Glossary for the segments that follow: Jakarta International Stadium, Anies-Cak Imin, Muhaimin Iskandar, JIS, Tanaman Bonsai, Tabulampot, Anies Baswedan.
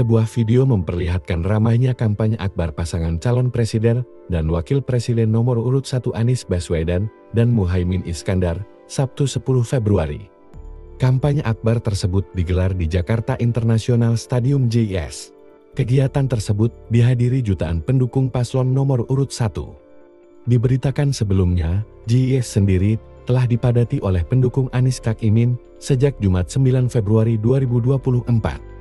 Sebuah video memperlihatkan ramainya kampanye akbar pasangan calon presiden dan wakil presiden nomor urut 1 Anies Baswedan dan Muhaimin Iskandar, Sabtu 10 Februari. Kampanye akbar tersebut digelar di Jakarta International Stadium JIS. Kegiatan tersebut dihadiri jutaan pendukung paslon nomor urut 1. Diberitakan sebelumnya, JIS sendiri telah dipadati oleh pendukung Anies Caimin sejak Jumat 9 Februari 2024.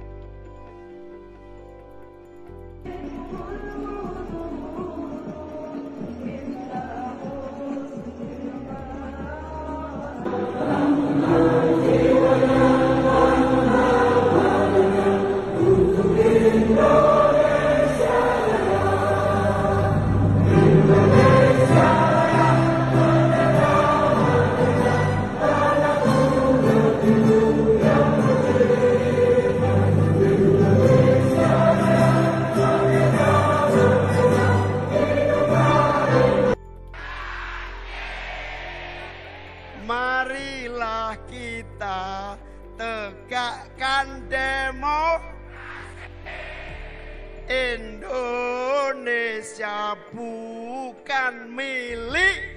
Marilah kita tegakkan demokrasi. Indonesia bukan milik